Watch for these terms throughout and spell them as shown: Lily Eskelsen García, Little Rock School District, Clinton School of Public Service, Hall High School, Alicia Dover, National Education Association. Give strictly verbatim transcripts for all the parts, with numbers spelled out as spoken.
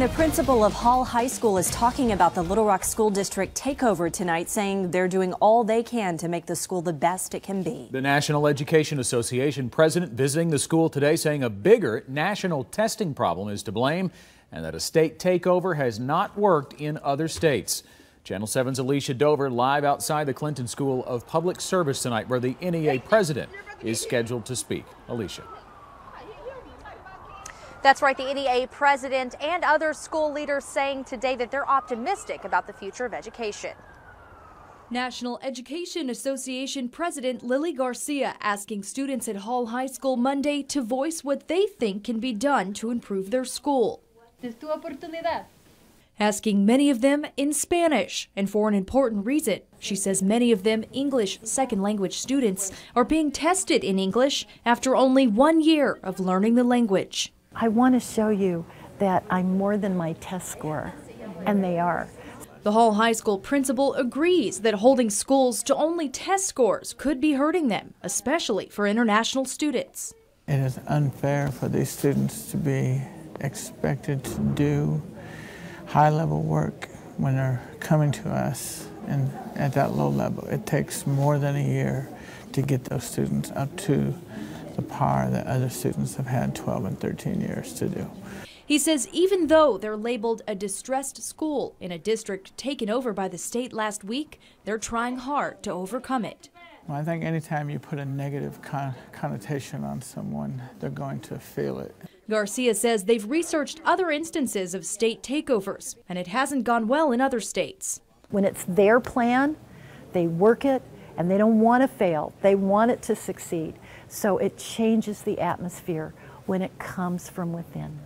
And the principal of Hall High School is talking about the Little Rock School District takeover tonight, saying they're doing all they can to make the school the best it can be. The National Education Association president visiting the school today, saying a bigger national testing problem is to blame and that a state takeover has not worked in other states. Channel seven's Alicia Dover live outside the Clinton School of Public Service tonight, where the N E A president is scheduled to speak. Alicia. That's right, the N E A president and other school leaders saying today that they're optimistic about the future of education. National Education Association President Lily Garcia asking students at Hall High School Monday to voice what they think can be done to improve their school. Asking many of them in Spanish, and for an important reason. She says many of them English second language students are being tested in English after only one year of learning the language. I want to show you that I'm more than my test score, and they are. The Hall High School principal agrees that holding schools to only test scores could be hurting them, especially for international students. It is unfair for these students to be expected to do high-level work when they're coming to us, and at that low level. It takes more than a year to get those students up to the par that other students have had twelve and thirteen years to do. He says even though they're labeled a distressed school in a district taken over by the state last week, they're trying hard to overcome it. Well, I think anytime you put a negative con connotation on someone, they're going to feel it. Garcia says they've researched other instances of state takeovers, and it hasn't gone well in other states. When it's their plan, they work it, and they don't want to fail. They want it to succeed. So it changes the atmosphere when it comes from within.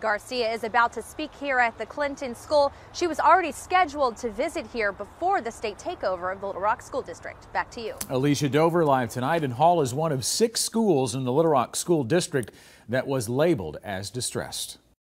Garcia is about to speak here at the Clinton School. She was already scheduled to visit here before the state takeover of the Little Rock School District. Back to you. Alicia Dover live tonight, and Hall is one of six schools in the Little Rock School District that was labeled as distressed.